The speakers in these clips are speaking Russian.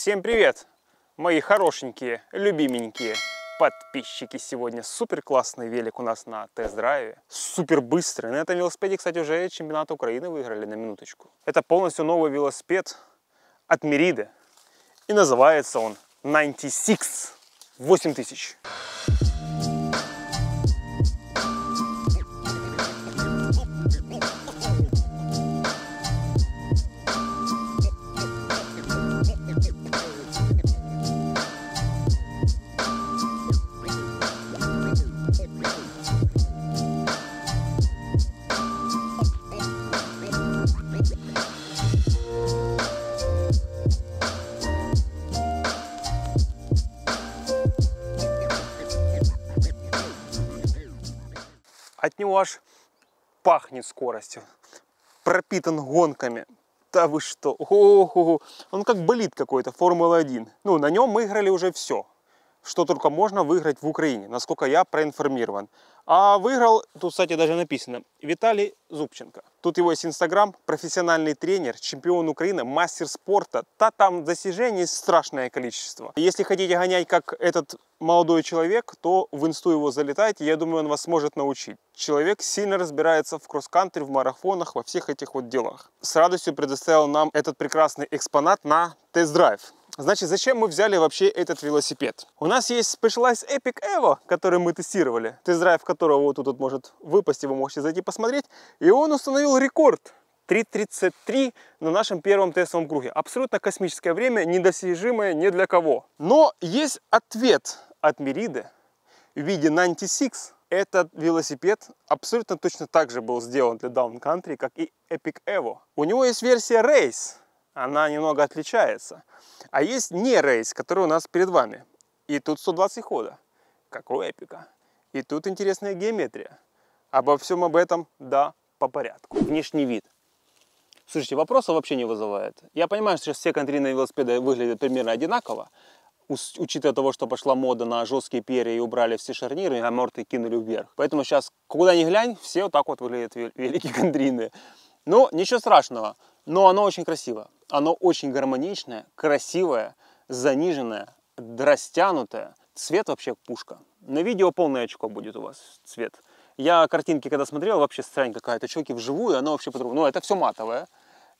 Всем привет, мои хорошенькие, любименькие подписчики. Сегодня супер классный велик у нас на тест-драйве, супер быстрый. На этом велосипеде, кстати, уже чемпионат Украины выиграли, на минуточку. Это полностью новый велосипед от Merida, и называется он 96 8000. От него аж пахнет скоростью, пропитан гонками. Да вы что, он как болид какой-то, Формула-1. Ну, на нем выиграли уже все, что только можно выиграть в Украине, насколько я проинформирован. А выиграл, тут, кстати, даже написано, Виталий Зубченко. Тут его есть инстаграм, профессиональный тренер, чемпион Украины, мастер спорта. Там достижений страшное количество. Если хотите гонять, как этот молодой человек, то в инсту его залетайте, я думаю, он вас сможет научить. Человек сильно разбирается в кросс-кантри, в марафонах, во всех этих вот делах. С радостью предоставил нам этот прекрасный экспонат на тест-драйв. Значит, зачем мы взяли вообще этот велосипед? У нас есть Specialized Epic EVO, который мы тестировали, тест-драйв которого вот тут может выпасть, вы можете зайти посмотреть. И он установил рекорд 3.33 на нашем первом тестовом круге. Абсолютно космическое время, недостижимое ни для кого. Но есть ответ от Merida в виде 96. Этот велосипед абсолютно точно так же был сделан для даун-кантри, как и Epic EVO. У него есть версия Race. Она немного отличается. А есть не рейс, который у нас перед вами. И тут 120 хода, как у Эпика. И тут интересная геометрия. Обо всем об этом, да, по порядку. Внешний вид. Слушайте, вопросов вообще не вызывает. Я понимаю, что сейчас все контриные велосипеды выглядят примерно одинаково. Учитывая того, что пошла мода на жесткие перья и убрали все шарниры, а морты кинули вверх. Поэтому сейчас, куда ни глянь, все вот так вот выглядят великие контриные. Но ничего страшного. Но оно очень красиво. Оно очень гармоничное, красивое, заниженное, растянутое. Цвет вообще пушка. На видео полное очко будет у вас цвет. Я картинки когда смотрел, вообще странь какая-то. Челки вживую, оно вообще по-другому. Но это все матовое.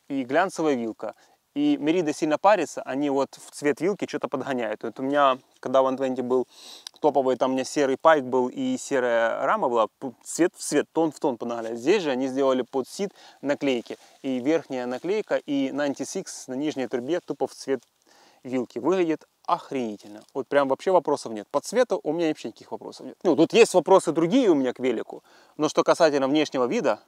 И глянцевая вилка. И Merida сильно парится, они вот в цвет вилки что-то подгоняют. Вот у меня, когда 120 был топовый, там у меня серый пайк был и серая рама была, цвет в цвет, тон в тон подгоняли. Здесь же они сделали под Sid наклейки. И верхняя наклейка, и 96 на нижней трубе тупо в цвет вилки. Выглядит охренительно. Вот прям вообще вопросов нет. По цвету у меня вообще никаких вопросов нет. Ну, тут есть вопросы другие у меня к велику, но что касательно внешнего вида,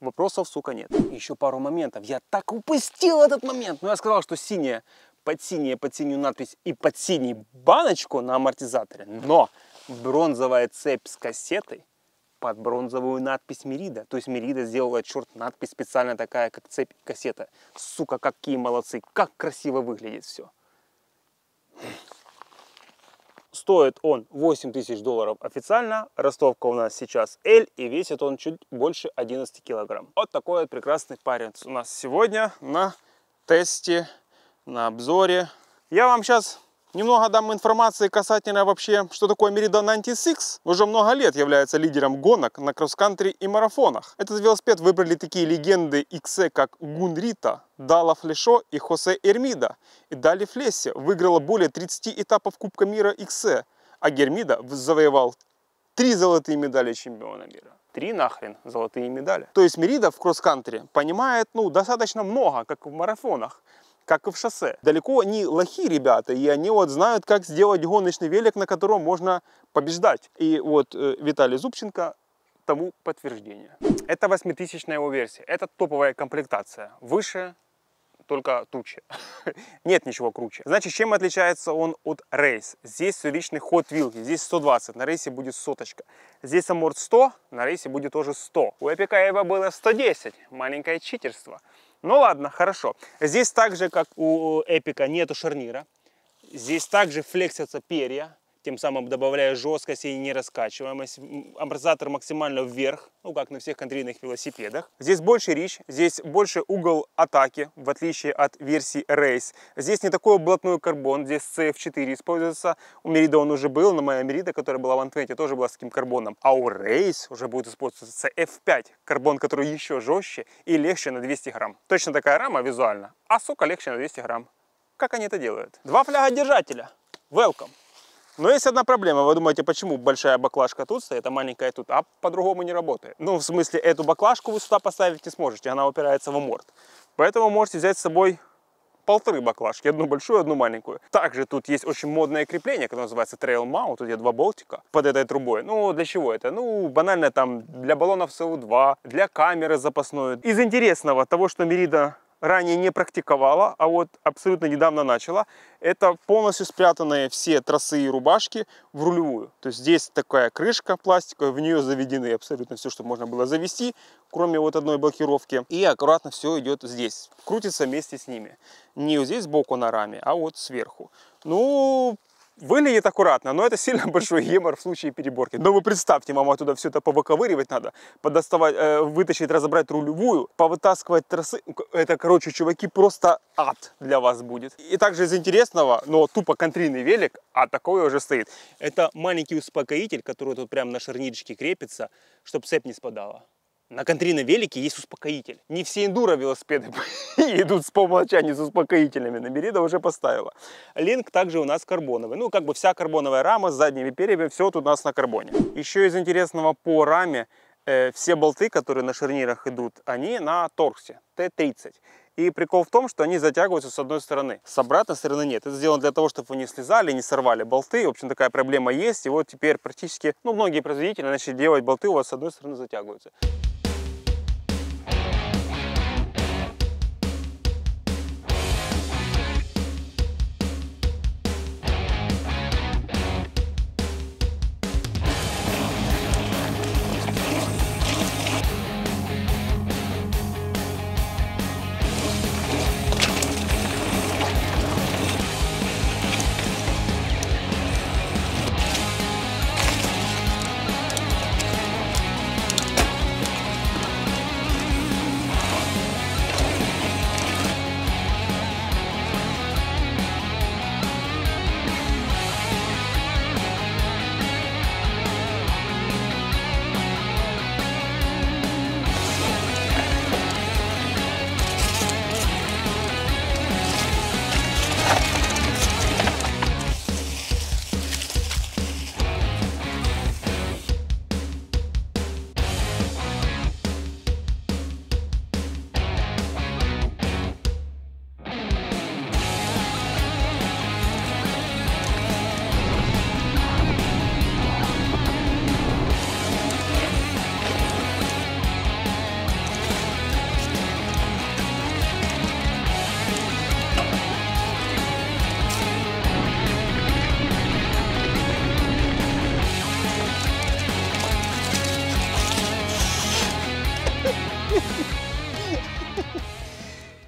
вопросов, сука, нет. Еще пару моментов. Я так упустил этот момент. Но я сказал, что синяя, под синюю надпись и под синюю баночку на амортизаторе. Но бронзовая цепь с кассетой под бронзовую надпись Merida. То есть Merida сделала, черт, надпись специально такая, как цепь и кассета. Сука, какие молодцы. Как красиво выглядит все. Стоит он $8000 официально, ростовка у нас сейчас L, и весит он чуть больше 11 килограмм. Вот такой вот прекрасный парень у нас сегодня на тесте, на обзоре. Я вам сейчас немного дам информации касательно вообще, что такое Merida 96. Уже много лет является лидером гонок на кросс-кантри и марафонах. Этот велосипед выбрали такие легенды XC, как Gunn Dala Fleshø и Hosé Hermida. И Dala Fleshø выиграла более 30 этапов Кубка мира XC, а Hermida завоевал 3 золотые медали чемпиона мира. 3 нахрен золотые медали. То есть Merida в кросс-кантри понимает, ну, достаточно много, как в марафонах, как и в шоссе. Далеко не лохи ребята, и они вот знают, как сделать гоночный велик, на котором можно побеждать. И вот Виталий Зубченко тому подтверждение. Это 8000-я его версия, это топовая комплектация, выше только тучи. Нет ничего круче. Значит, чем отличается он от рейс? Здесь личный ход вилки, здесь 120, на рейсе будет соточка. Здесь аморт 100, на рейсе будет тоже 100. У Эпика Эва было 110, маленькое читерство. Ну ладно, хорошо. Здесь так же, как у Эпика, нету шарнира. Здесь также флексятся перья. тем самым добавляя жесткость и нераскачиваемость. Амортизатор максимально вверх, ну как на всех контрийных велосипедах. Здесь больше рич, здесь больше угол атаки, в отличие от версии Race. Здесь не такой блатной карбон, здесь CF4 используется. У Мерида он уже был, но моя Мерида, которая была в 120, тоже была с таким карбоном. А у Race уже будет использоваться CF5, карбон, который еще жестче и легче на 200 грамм. Точно такая рама визуально, а сука легче на 200 грамм. Как они это делают? Два флягодержателя. Welcome. Но есть одна проблема. Вы думаете, почему большая баклажка тут стоит, а маленькая тут? А по-другому не работает. Ну, в смысле, эту баклажку вы сюда поставить не сможете. Она упирается в аморт. Поэтому можете взять с собой полторы баклажки. Одну большую, одну маленькую. Также тут есть очень модное крепление, которое называется Trail Mount. Тут есть два болтика под этой трубой. Ну, для чего это? Ну, банально там для баллонов СО2, для камеры запасной. Из интересного того, что Merida ранее не практиковала, а вот абсолютно недавно начала, это полностью спрятанные все тросы и рубашки в рулевую. То есть здесь такая крышка пластиковая, в нее заведены абсолютно все, что можно было завести, кроме вот одной блокировки. И аккуратно все идет здесь, крутится вместе с ними. Не вот здесь сбоку на раме, а вот сверху. Ну, выглядит аккуратно, но это сильно большой гемор в случае переборки. Но вы представьте, вам оттуда все это повыковыривать надо, подоставать, вытащить, разобрать рулевую, повытаскивать тросы. Это, короче, чуваки, просто ад для вас будет. И также из интересного, но тупо контрийный велик, а такое уже стоит. Это маленький успокоитель, который тут прям на шарнирочке крепится, чтобы цепь не спадала. На контрийном велике есть успокоитель. Не все эндуро-велосипеды идут по умолчанию с успокоителями. На Мерида уже поставила. Линк также у нас карбоновый. Ну, как бы вся карбоновая рама с задними перьями, все тут у нас на карбоне. Еще из интересного по раме, все болты, которые на шарнирах идут, они на торксе Т30. И прикол в том, что они затягиваются с одной стороны. С обратной стороны нет. Это сделано для того, чтобы вы не слезали, не сорвали болты. В общем, такая проблема есть. И вот теперь практически, ну, многие производители начали делать болты, у вас с одной стороны затягиваются.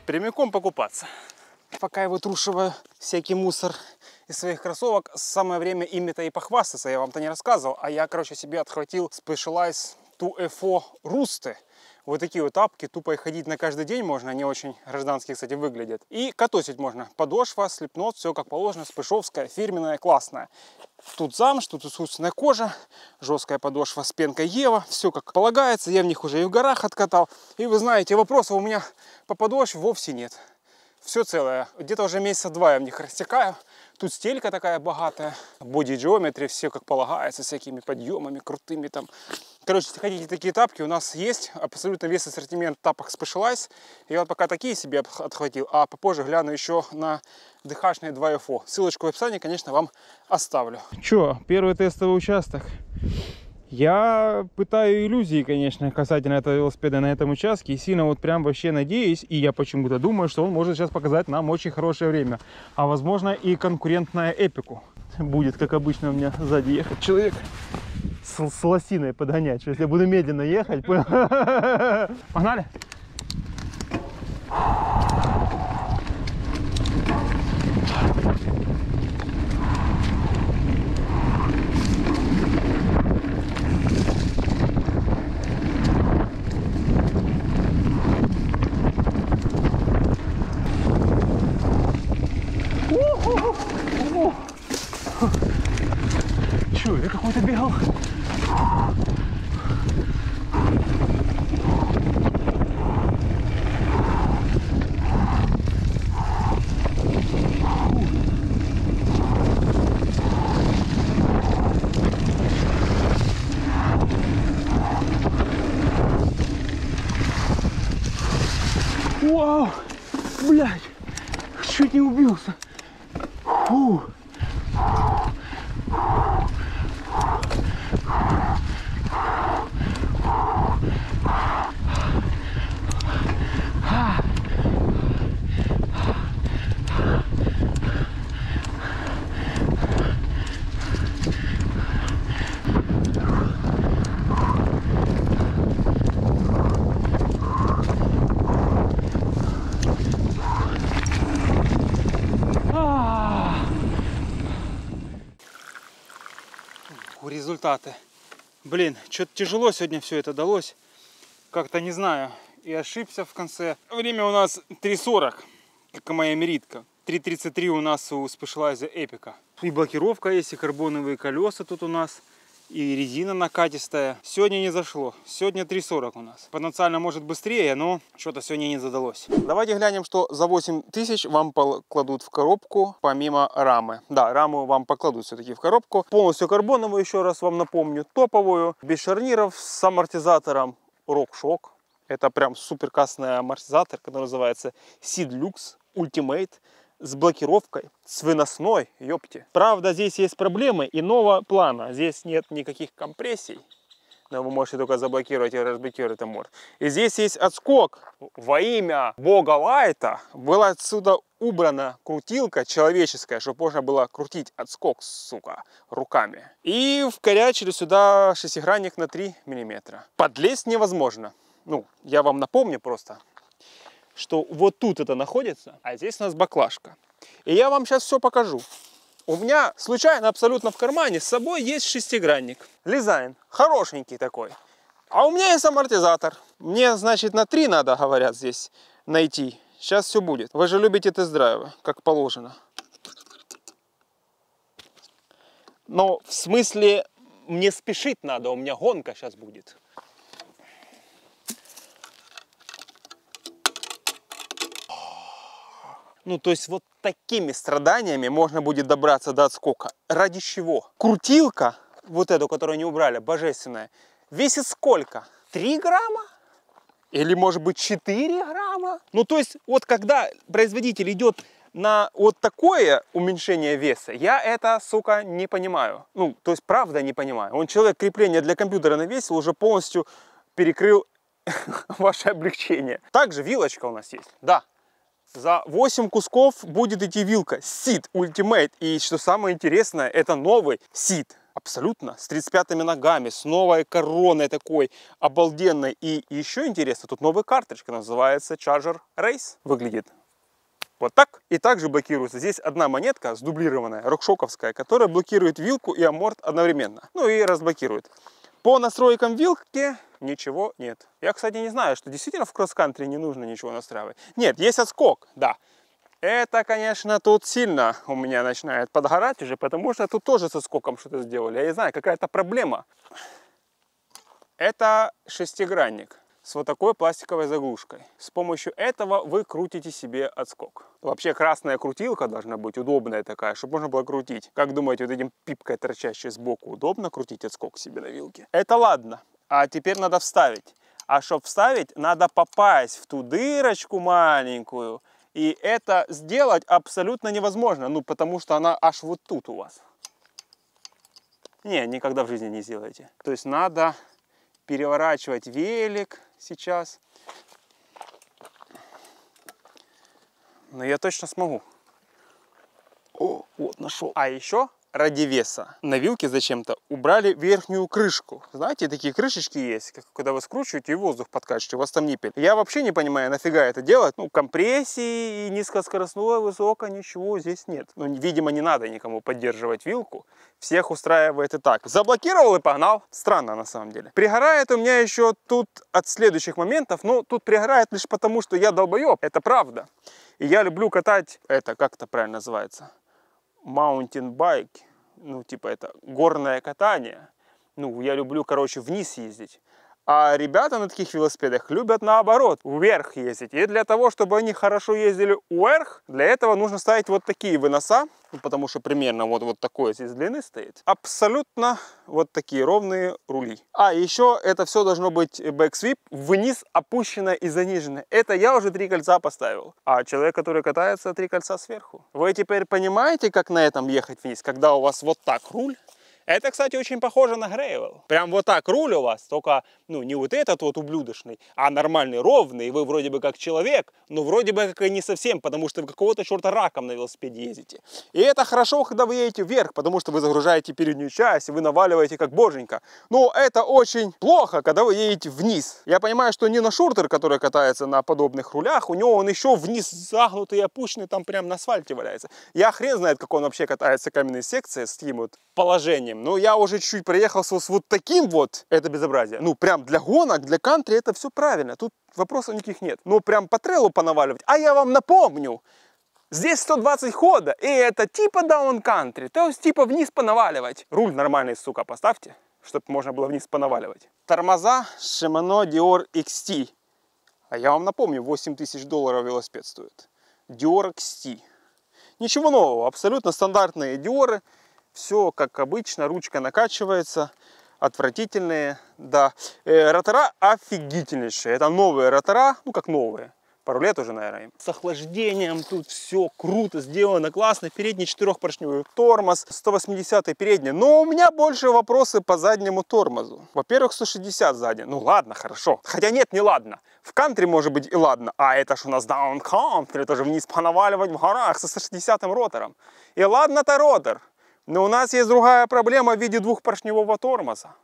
Прямиком покупаться. Пока я вытрушиваю всякий мусор из своих кроссовок, самое время ими-то и похвастаться. Я вам-то не рассказывал, а я, короче, себе отхватил Specialized 2FO ROOST. Вот такие вот тапки, тупо их ходить на каждый день можно, они очень гражданские, кстати, выглядят. И катосить можно. Подошва, слепнот, все как положено, спешовская, фирменная, классная. Тут замш, тут искусственная кожа, жесткая подошва с пенкой Ева, все как полагается. Я в них уже и в горах откатал. И вы знаете, вопросов у меня по подошве вовсе нет. Все целое. Где-то уже месяца два я в них растекаю. Тут стелька такая богатая. Боди-джеометрия, все как полагается, всякими подъемами крутыми там. Короче, если хотите такие тапки, у нас есть абсолютно весь ассортимент тапок Specialized. Я вот пока такие себе отхватил, а попозже гляну еще на ДХ-шные 2FO. Ссылочку в описании, конечно, вам оставлю. Че, первый тестовый участок. Я пытаю иллюзии, конечно, касательно этого велосипеда на этом участке. И сильно вот прям вообще надеюсь, и я почему-то думаю, что он может сейчас показать нам очень хорошее время. А возможно и конкурентное Эпику. Будет, как обычно, у меня сзади ехать человек с лосиной подгонять, что если я буду медленно ехать. Погнали! Чё, я какой-то бегал? Вау, блядь, чуть не убился. Фу. Результаты. Блин, что-то тяжело сегодня все это далось. Как-то не знаю. И ошибся в конце. Время у нас 3:40, как и моя меридка. 3:33 у нас у Specialized Epic. И блокировка есть, и карбоновые колеса тут у нас. И резина накатистая. Сегодня не зашло. Сегодня 3:40 у нас. Потенциально может быстрее, но что-то сегодня не задалось. Давайте глянем, что за 8000 вам кладут в коробку, помимо рамы. Да, раму вам покладут все-таки в коробку. Полностью карбоновую, еще раз вам напомню, топовую. Без шарниров, с амортизатором RockShox. Это прям суперкассный амортизатор, который называется Sid Lux Ultimate. С блокировкой, с выносной, ёпти. Правда, здесь есть проблемы иного плана. Здесь нет никаких компрессий. Но вы можете только заблокировать и разблокировать морд. И здесь есть отскок. Во имя бога лайта была отсюда убрана крутилка человеческая, чтобы можно было крутить отскок, сука, руками. И вкорячили сюда шестигранник на 3 мм. Подлезть невозможно. Ну, я вам напомню просто, что вот тут это находится, а здесь у нас баклажка. И я вам сейчас все покажу. У меня случайно абсолютно в кармане с собой есть шестигранник. Лизайн, хорошенький такой. А у меня есть амортизатор. Мне, значит, на 3 надо, говорят, здесь найти. Сейчас все будет. Вы же любите тест-драйвы, как положено. Но в смысле мне спешить надо, у меня гонка сейчас будет. Ну, то есть вот такими страданиями можно будет добраться до отскока. Ради чего? Крутилка, вот эту, которую не убрали, божественная, весит сколько? 3 грамма? Или, может быть, 4 грамма? Ну, то есть вот когда производитель идет на вот такое уменьшение веса, я это, сука, не понимаю. Ну, то есть правда не понимаю. Он человек крепления для компьютера навесил, уже полностью перекрыл ваше облегчение. Также вилочка у нас есть, да. За 8 кусков будет идти вилка Sid Ultimate. И что самое интересное, это новый Sid. Абсолютно. С 35-ми ногами, с новой короной такой обалденной. И еще интересно, тут новый картридж, называется Charger Race. Выглядит вот так. И также блокируется. Здесь одна монетка сдублированная, рокшоковская, которая блокирует вилку и аморт одновременно. Ну и разблокирует. По настройкам вилки ничего нет. Я, кстати, не знаю, что действительно в кросс-кантри не нужно ничего настраивать. Нет, есть отскок, да. Это, конечно, тут сильно у меня начинает подгорать уже, потому что тут тоже со скоком что-то сделали. Я не знаю, какая-то проблема. Это шестигранник с вот такой пластиковой заглушкой. С помощью этого вы крутите себе отскок. Вообще красная крутилка должна быть удобная такая, чтобы можно было крутить. Как думаете, вот этим пипкой, торчащей сбоку, удобно крутить отскок себе на вилке? Это ладно. А теперь надо вставить. А чтобы вставить, надо попасть в ту дырочку маленькую. И это сделать абсолютно невозможно. Ну, потому что она аж вот тут у вас. Не, никогда в жизни не сделаете. То есть надо переворачивать велик сейчас. Но я точно смогу. О, вот нашел. А еще ради веса на вилке зачем-то убрали верхнюю крышку. Знаете, такие крышечки есть, когда вы скручиваете и воздух подкачиваете, у вас там ниппель. Я вообще не понимаю, нафига это делать. Ну, компрессии, низкоскоростное, высоко, ничего здесь нет. Ну, видимо, не надо никому поддерживать вилку. Всех устраивает и так. Заблокировал и погнал. Странно, на самом деле. Пригорает у меня еще тут от следующих моментов, но тут пригорает лишь потому, что я долбоеб. Это правда. И я люблю катать, это как это правильно называется? mountain bike, ну типа это горное катание. Ну, я люблю, короче, вниз ездить. А ребята на таких велосипедах любят наоборот, вверх ездить. И для того, чтобы они хорошо ездили вверх, для этого нужно ставить вот такие выноса, ну, потому что примерно вот такой здесь длины стоит. Абсолютно вот такие ровные рули. А еще это все должно быть бэксвип, вниз опущено и занижено. Это я уже 3 кольца поставил. А человек, который катается, 3 кольца сверху. Вы теперь понимаете, как на этом ехать вниз, когда у вас вот так руль? Это, кстати, очень похоже на грейвел. Прям вот так руль у вас, только, ну, не вот этот вот ублюдочный, а нормальный, ровный. Вы вроде бы как человек, но вроде бы как и не совсем, потому что вы какого-то черта раком на велосипеде ездите. И это хорошо, когда вы едете вверх, потому что вы загружаете переднюю часть, и вы наваливаете как боженька. Но это очень плохо, когда вы едете вниз. Я понимаю, что Нина Шуртер, который катается на подобных рулях, у него он еще вниз загнутый и опущенный, там прям на асфальте валяется. Я хрен знает, как он вообще катается каменные секции с таким вот положением. Но я уже чуть-чуть проехался с вот таким вот, это безобразие. Ну, прям для гонок, для кантри это все правильно, тут вопросов никаких нет. Но прям по трейлу понаваливать, а я вам напомню, здесь 120 хода, и это типа даун-кантри, то есть типа вниз понаваливать. Руль нормальный, сука, поставьте, чтобы можно было вниз понаваливать. Тормоза Shimano Deore XT, а я вам напомню, $8000 велосипед стоит. Deore XT, ничего нового, абсолютно стандартные Deore. Все как обычно, ручка накачивается, отвратительные, да. Ротора офигительнейшие, это новые ротора, ну как новые, пару лет уже, наверное. С охлаждением тут все круто сделано, классно. Передний 4-поршневый тормоз, 180-й передний, но у меня больше вопросы по заднему тормозу. Во-первых, 160 сзади, ну ладно, хорошо, хотя нет, не ладно. В кантри может быть и ладно, а это ж у нас даун-кантри, это же вниз понаваливать в горах со 160-м ротором. И ладно-то ротор. Но у нас есть другая проблема в виде 2-поршневого тормоза.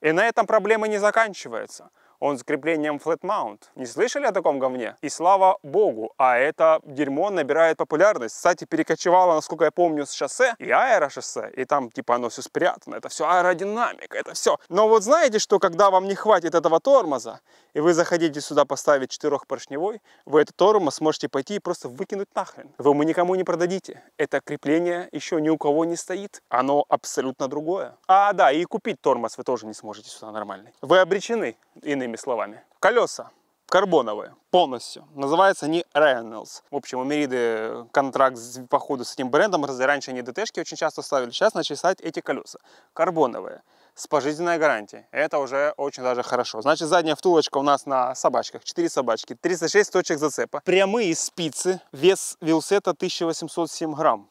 И на этом проблема не заканчивается. Он с креплением flat mount. Не слышали о таком говне? И слава богу, а это дерьмо набирает популярность. Кстати, перекочевало, насколько я помню, с шоссе и аэрошоссе. И там типа оно все спрятано. Это все аэродинамика, это все. Но вот знаете, что когда вам не хватит этого тормоза, и вы захотите сюда поставить 4-поршневой, вы этот тормоз можете пойти и просто выкинуть нахрен. Вы ему никому не продадите. Это крепление еще ни у кого не стоит. Оно абсолютно другое. А, да, и купить тормоз вы тоже не сможете сюда нормальный. Вы обречены, иные словами. Колеса карбоновые полностью. Называются они Reynolds. В общем, у Мериды контракт походу с этим брендом. Раньше они ДТшки очень часто ставили. Сейчас начали ставить эти колеса. Карбоновые. С пожизненной гарантией. Это уже очень даже хорошо. Значит, задняя втулочка у нас на собачках. 4 собачки. 36 точек зацепа. Прямые спицы. Вес вилсета 1807 грамм.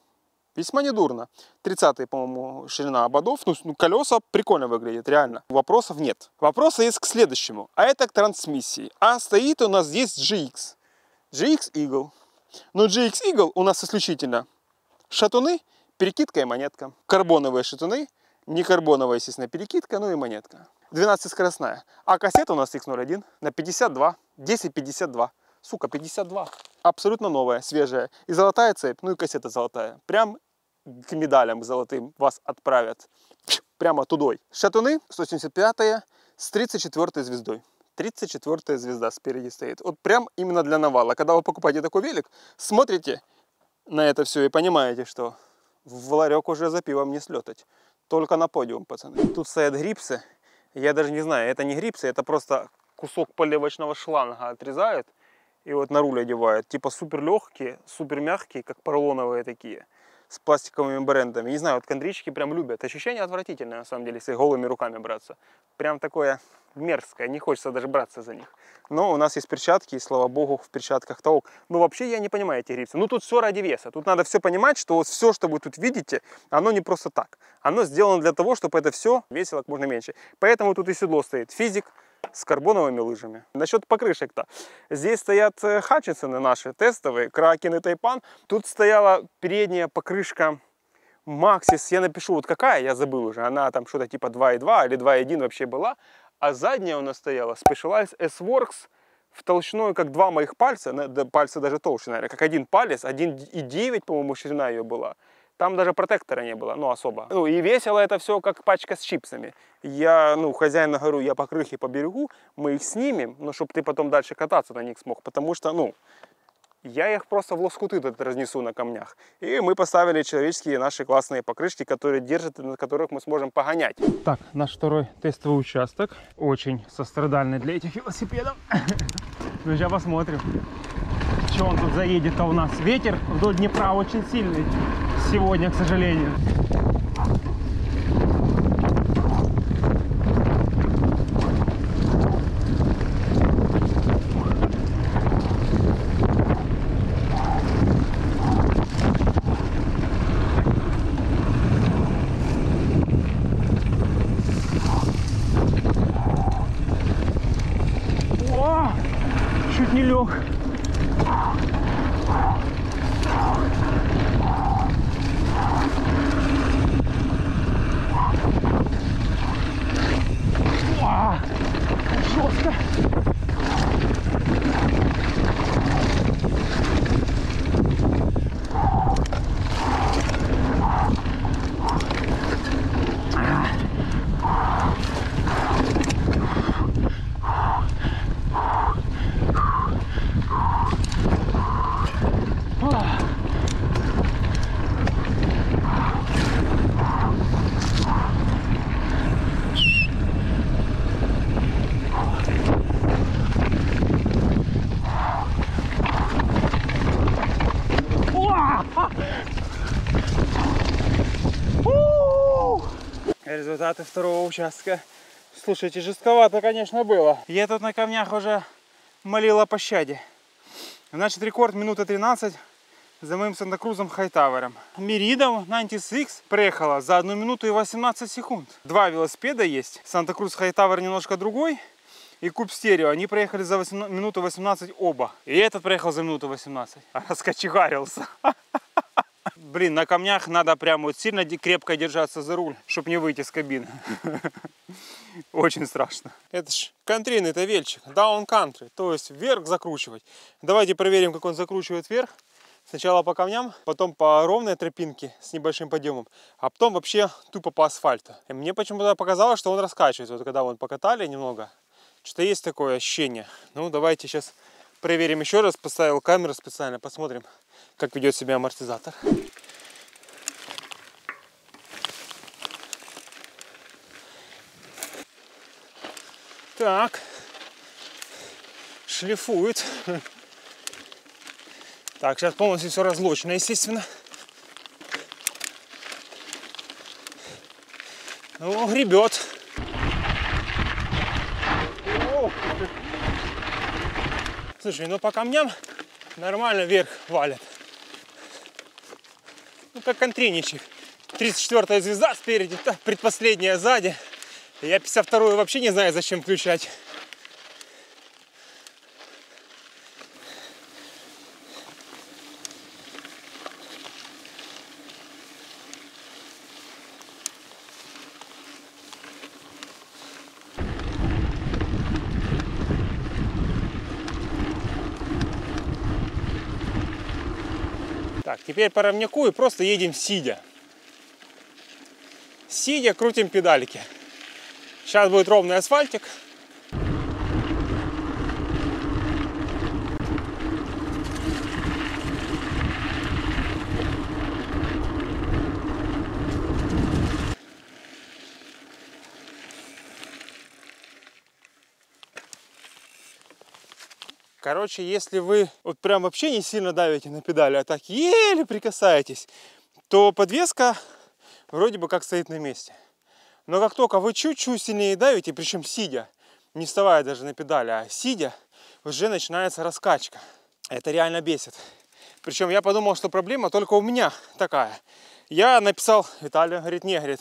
Весьма недурно. 30-й, по-моему, ширина ободов. Ну, колеса прикольно выглядят, реально. Вопросов нет. Вопросы есть к следующему. А это к трансмиссии. А стоит у нас здесь GX. GX Eagle. Но GX Eagle у нас исключительно шатуны, перекидка и монетка. Карбоновые шатуны, не карбоновая, естественно, перекидка, ну и монетка. 12-скоростная. А кассета у нас X01 на 52. 10-52. Сука, 52. Абсолютно новая, свежая. И золотая цепь, ну и кассета золотая. Прям к медалям золотым вас отправят. Прямо тудой. Шатуны 175-е с 34-й звездой. 34-я звезда спереди стоит. Вот прям именно для навала. Когда вы покупаете такой велик, смотрите на это все и понимаете, что в ларек уже за пивом не слетать. Только на подиум, пацаны. Тут стоят грипсы. Я даже не знаю, это не грипсы, это просто кусок поливочного шланга отрезают. И вот на руль одевают. Типа супер легкие, супер мягкие, как поролоновые такие. С пластиковыми брендами. Не знаю, вот кондрички прям любят. Ощущение отвратительное, на самом деле, если голыми руками браться. Прям такое мерзкое, не хочется даже браться за них. Но у нас есть перчатки, и слава богу, в перчатках толк. Но вообще я не понимаю эти грипсы. Ну тут все ради веса. Тут надо все понимать, что вот все, что вы тут видите, оно не просто так. Оно сделано для того, чтобы это все весело как можно меньше. Поэтому тут и седло стоит. Физик. С карбоновыми лыжами. Насчет покрышек-то. Здесь стоят Hutchinson'ы наши тестовые, Кракен и Тайпан. Тут стояла передняя покрышка Maxxis. Я напишу, вот какая, я забыл уже. Она там что-то типа 2.2 или 2.1 вообще была. А задняя у нас стояла Specialized S-Works в толщиной, как 2 моих пальца. Пальцы даже толще, наверное, как 1 палец. 1,9, по-моему, ширина ее была. Там даже протектора не было, ну особо. Ну и весело это все как пачка с чипсами. Я, ну, хозяину говорю, я покрышки поберегу, мы их снимем, но чтобы ты потом дальше кататься на них смог, потому что, ну, я их просто в лоскуты разнесу на камнях. И мы поставили человеческие наши классные покрышки, которые держат, на которых мы сможем погонять. Так, наш второй тестовый участок. Очень сострадальный для этих велосипедов. Ну, сейчас посмотрим, что он тут заедет-то у нас. Ветер вдоль Днепра очень сильный сегодня, к сожалению. Результаты второго участка. Слушайте, жестковато, конечно, было. Я тут на камнях уже молил о пощаде. Значит, рекорд минута 13 за моим Санта Крузом Хайтауэром. Мерида Ninety-Six проехала за 1 минуту и 18 секунд. Два велосипеда есть. Санта Круз Хайтауэр немножко другой. И Cube Stereo. Они проехали за минуту 18 оба. И этот проехал за минуту 18. Раскочегарился. Блин, на камнях надо прям вот сильно крепко держаться за руль, чтобы не выйти с кабины. Очень страшно. Это ж контрейный-то вельчик, down country, то есть вверх закручивать. Давайте проверим, как он закручивает вверх. Сначала по камням, потом по ровной тропинке с небольшим подъемом, а потом вообще тупо по асфальту. И мне почему-то показалось, что он раскачивается, вот когда вон покатали немного. Что-то есть такое ощущение. Ну, давайте сейчас проверим еще раз. Поставил камеру специально, посмотрим, как ведет себя амортизатор. Так, шлифует. Так, сейчас полностью все разлочено, естественно. О, гребет. Слушай, ну по камням нормально вверх валят. Ну как контрейничек. 34-я звезда спереди, предпоследняя сзади. Я 52-ю вообще не знаю, зачем включать. Так, теперь по ровняку и просто едем сидя. Сидя крутим педальки. Сейчас будет ровный асфальтик. Короче, если вы вот прям вообще не сильно давите на педали, а так еле прикасаетесь, то подвеска вроде бы как стоит на месте. Но как только вы чуть-чуть сильнее давите, причем сидя, не вставая даже на педали, а сидя, уже начинается раскачка. Это реально бесит. Причем я подумал, что проблема только у меня такая. Я написал Виталию, говорит, не, говорит,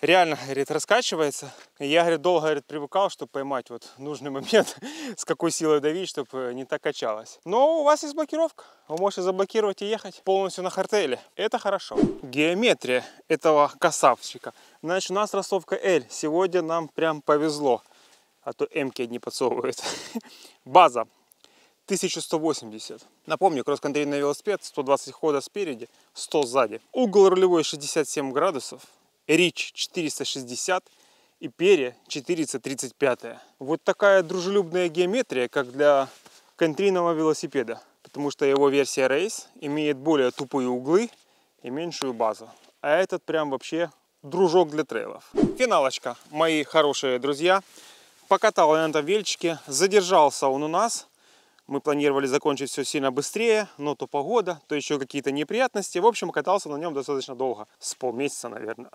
реально, говорит, раскачивается. Я, говорит, долго, говорит, привыкал, чтобы поймать вот нужный момент, с какой силой давить, чтобы не так качалось. Но у вас есть блокировка. Вы можете заблокировать и ехать полностью на хардтейле. Это хорошо. Геометрия этого косавчика. Значит, у нас ростовка L. Сегодня нам прям повезло. А то М-ки одни подсовывают. База 1180. Напомню, кросс-контрейный велосипед, 120 хода спереди, 100 сзади. Угол рулевой 67 градусов. Рич 460 и перья 435. Вот такая дружелюбная геометрия, как для контрейного велосипеда. потому что его версия Race имеет более тупые углы и меньшую базу. А этот прям вообще дружок для трейлов. Финалочка, мои хорошие друзья. Покатал я на этом вельчике, задержался он у нас. Мы планировали закончить все сильно быстрее, но то погода, то еще какие-то неприятности. В общем, катался на нем достаточно долго. С полмесяца, наверное.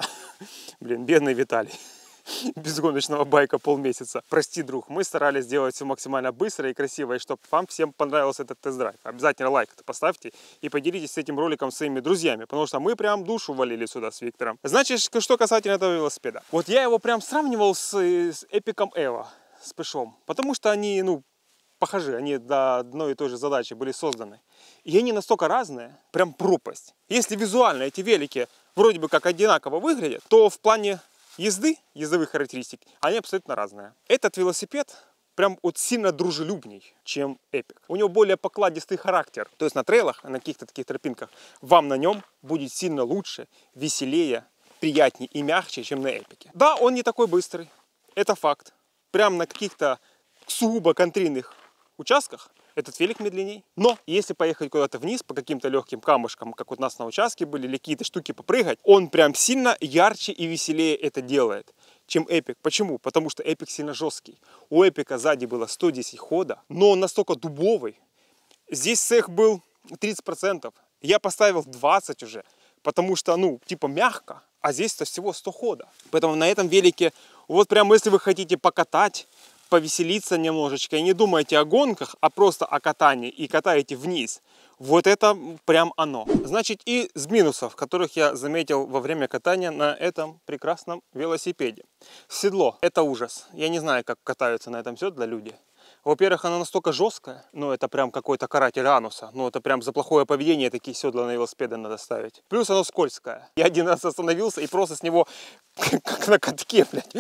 Блин, бедный Виталий. Без гоночного байка полмесяца. Прости, друг, мы старались сделать все максимально быстро и красиво, и чтобы вам всем понравился этот тест-драйв. Обязательно лайк поставьте и поделитесь этим роликом с своими друзьями, потому что мы прям душу валили сюда с Виктором. Значит, что касательно этого велосипеда. Вот я его прям сравнивал с Эпиком Эво, с Пешом, потому что они, ну, похожи, они до одной и той же задачи были созданы. И они настолько разные, прям пропасть. Если визуально эти велики вроде бы как одинаково выглядят, то в плане езды, ездовых характеристик, они абсолютно разные. Этот велосипед прям вот сильно дружелюбней, чем Эпик. У него более покладистый характер. То есть на трейлах, на каких-то таких тропинках, вам на нем будет сильно лучше, веселее, приятнее и мягче, чем на Эпике. Да, он не такой быстрый, это факт. Прям на каких-то сугубо контринных участках этот велик медленней. Но если поехать куда-то вниз по каким-то легким камушкам, как вот у нас на участке были, или какие-то штуки попрыгать, он прям сильно ярче и веселее это делает, чем Эпик. Почему? Потому что Эпик сильно жесткий. У Эпика сзади было 110 хода, но он настолько дубовый. Здесь цех был 30%. Я поставил 20 уже, потому что, ну, типа мягко, а здесь-то всего 100 хода. Поэтому на этом велике, вот прям если вы хотите покатать, повеселиться немножечко и не думайте о гонках, а просто о катании и катаете вниз. Вот это прям оно. Значит, и с минусов, которых я заметил во время катания на этом прекрасном велосипеде. Седло. Это ужас. Я не знаю, как катаются на этом седле люди. Во-первых, оно настолько жесткое, но это прям какой-то каратель ануса. Ну, это прям за плохое поведение такие седла на велосипеды надо ставить. Плюс оно скользкое. Я один раз остановился и просто с него, как на катке, блядь,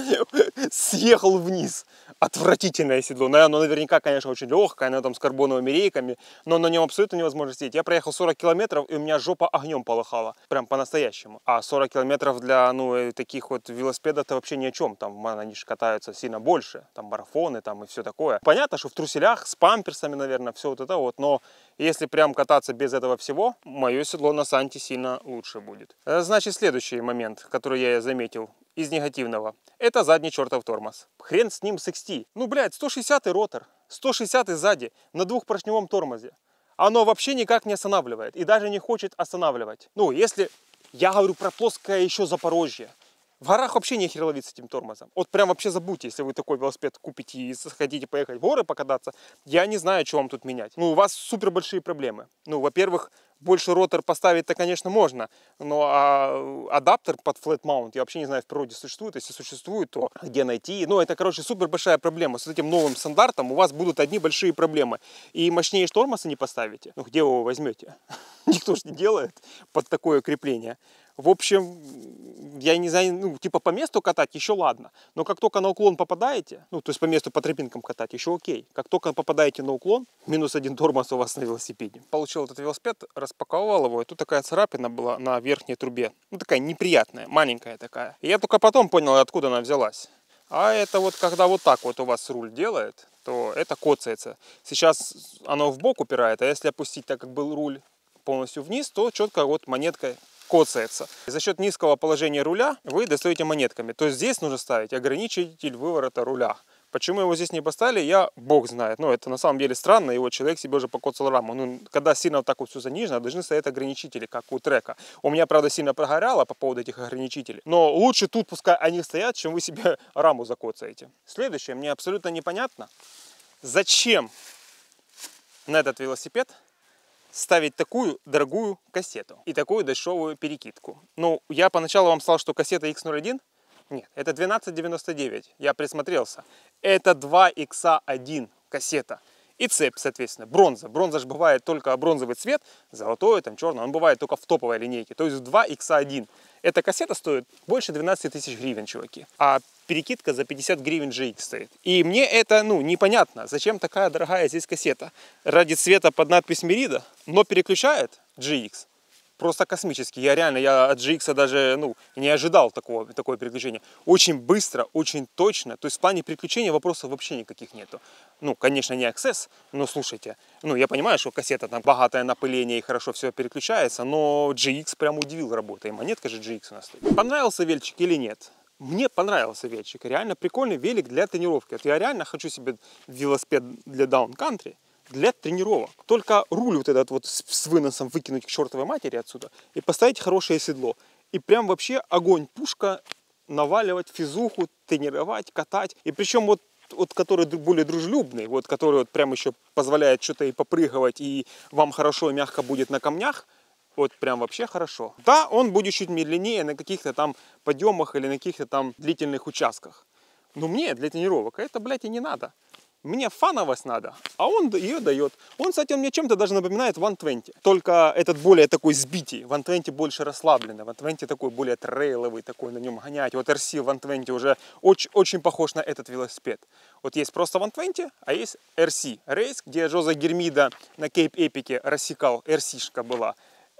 съехал вниз. Отвратительное седло. Оно наверняка, конечно, очень легкое, оно там с карбоновыми рейками, но на нем абсолютно невозможно сидеть. Я проехал 40 километров, и у меня жопа огнем полыхала. Прям по-настоящему. А 40 километров для, ну, таких вот велосипедов-то вообще ни о чем. Там они же катаются сильно больше. Там марафоны, там и все такое. Понятно, что в труселях, с памперсами, наверное, все вот это вот, но если прям кататься без этого всего, мое седло на Санте сильно лучше будет. Значит, следующий момент, который я заметил из негативного, это задний чертов тормоз. Хрен с ним, с XT. Ну, блядь, 160-й ротор, 160-й сзади, на двухпоршневом тормозе. Оно вообще никак не останавливает и даже не хочет останавливать. Ну, если, я говорю про плоское еще Запорожье. В горах вообще нехер ловиться этим тормозом. Вот прям вообще забудьте, если вы такой велосипед купите и хотите поехать в горы покататься. Я не знаю, что вам тут менять. Ну, у вас супер большие проблемы. Ну, во-первых, больше ротор поставить-то, конечно, можно. Но адаптер под flat mount, я вообще не знаю, в природе существует. Если существует, то где найти? Ну, это, короче, супер большая проблема. С этим новым стандартом у вас будут одни большие проблемы. И мощнее тормоза не поставите. Ну, где вы его возьмете? Никто же не делает под такое крепление. В общем, я не знаю, ну, типа по месту катать еще ладно, но как только на уклон попадаете, ну, то есть по месту, по тропинкам катать еще окей, как только попадаете на уклон, -1 тормоз у вас на велосипеде. Получил этот велосипед, распаковал его, и тут такая царапина была на верхней трубе, ну, такая неприятная, маленькая такая. И я только потом понял, откуда она взялась. А это вот, когда вот так вот у вас руль делает, то это коцается. Сейчас оно в бок упирает, а если опустить так, как был руль полностью вниз, то четко вот монеткой коцается. И за счет низкого положения руля вы достаете монетками. То есть здесь нужно ставить ограничитель выворота руля. Почему его здесь не поставили, я бог знает. Но это на самом деле странно, его человек себе уже покоцал раму. Ну, когда сильно вот так вот все занижено, должны стоять ограничители, как у трека. У меня, правда, сильно прогоряло по поводу этих ограничителей. Но лучше тут пускай они стоят, чем вы себе раму закоцаете. Следующее, мне абсолютно непонятно, зачем на этот велосипед ставить такую дорогую кассету и такую дешевую перекидку. Ну, я поначалу вам сказал, что кассета X01, нет, это 1299, я присмотрелся. Это 2X1 кассета. И цепь, соответственно, бронза. Бронза же бывает только бронзовый цвет, золотой, там, черный, он бывает только в топовой линейке. То есть 2X1. Эта кассета стоит больше 12 тысяч гривен, чуваки. А перекидка за 50 гривен GX стоит. И мне это, ну, непонятно, зачем такая дорогая здесь кассета. Ради цвета под надпись Merida, но переключает GX просто космический. Я реально, я от GX даже, не ожидал такое переключение. Очень быстро, очень точно. То есть в плане переключения вопросов вообще никаких нету. Ну, конечно, не Access, но слушайте. Ну, я понимаю, что кассета там богатое напыление и хорошо все переключается, но GX прям удивил работой. Монетка же GX у нас стоит. Понравился вельчик или нет? Мне понравился велик, реально прикольный велик для тренировки. Вот я реально хочу себе велосипед для даун-кантри, для тренировок. Только руль вот этот вот с выносом выкинуть к чертовой матери отсюда и поставить хорошее седло. И прям вообще огонь, пушка, наваливать физуху, тренировать, катать. И причем вот который более дружелюбный, вот который вот прям еще позволяет что-то и попрыгивать, и вам хорошо и мягко будет на камнях. Вот прям вообще хорошо. Да, он будет чуть медленнее на каких-то там подъемах или на каких-то там длительных участках. Но мне для тренировок это, блядь, и не надо. Мне фановость надо, а он ее дает. Он, кстати, мне чем-то даже напоминает 120. Только этот более такой сбитий. 120 больше расслабленный. 120 такой более трейловый, такой на нем гонять. Вот RC 120 уже очень, очень похож на этот велосипед. Вот есть просто 120, а есть RC Race, где Hosé Hermida на Cape Epic рассекал. RC-шка была.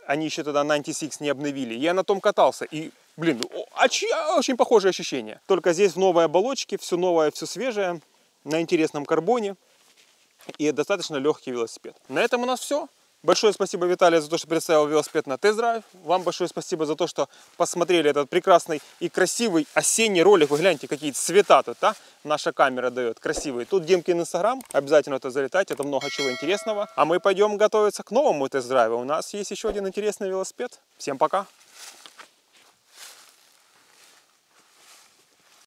Они еще тогда Ninety-Six не обновили. Я на том катался. И, блин, очень похожие ощущения. Только здесь в новой оболочке, все новое, все свежее, на интересном карбоне. И достаточно легкий велосипед. На этом у нас все. Большое спасибо, Виталий, за то, что представил велосипед на тест-драйв. Вам большое спасибо за то, что посмотрели этот прекрасный и красивый осенний ролик. Вы гляньте, какие цвета тут, а? Наша камера дает красивые. Тут Димкин Инстаграм. Обязательно это залетать, это много чего интересного. А мы пойдем готовиться к новому тест-драйву. У нас есть еще один интересный велосипед. Всем пока!